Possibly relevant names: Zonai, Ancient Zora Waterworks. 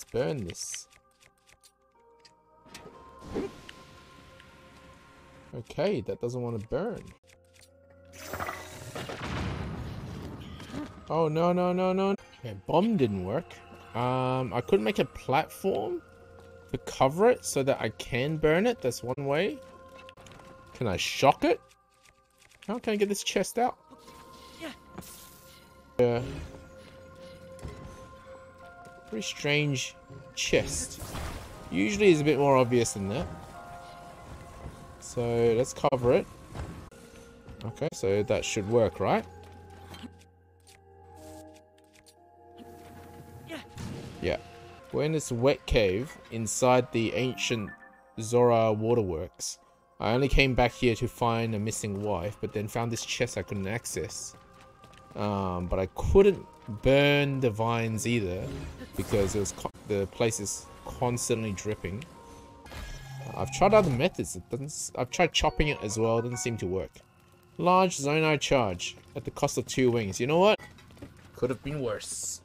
Let's burn this. Okay, that doesn't want to burn. Oh, no, no, no, no. Okay, bomb didn't work. I could make a platform to cover it so that I can burn it. That's one way. Can I shock it? How can I get this chest out? Yeah. Pretty strange chest. Usually is a bit more obvious than that. So let's cover it. Okay, so that should work, right? Yeah. We're in this wet cave inside the ancient Zora Waterworks. I only came back here to find a missing wife, but then found this chest I couldn't access. But I couldn't burn the vines either because it was the place is constantly dripping. I've tried other methods. I've tried chopping it as well. It doesn't seem to work. Large zonai charge at the cost of 2 wings. You know what? Could have been worse.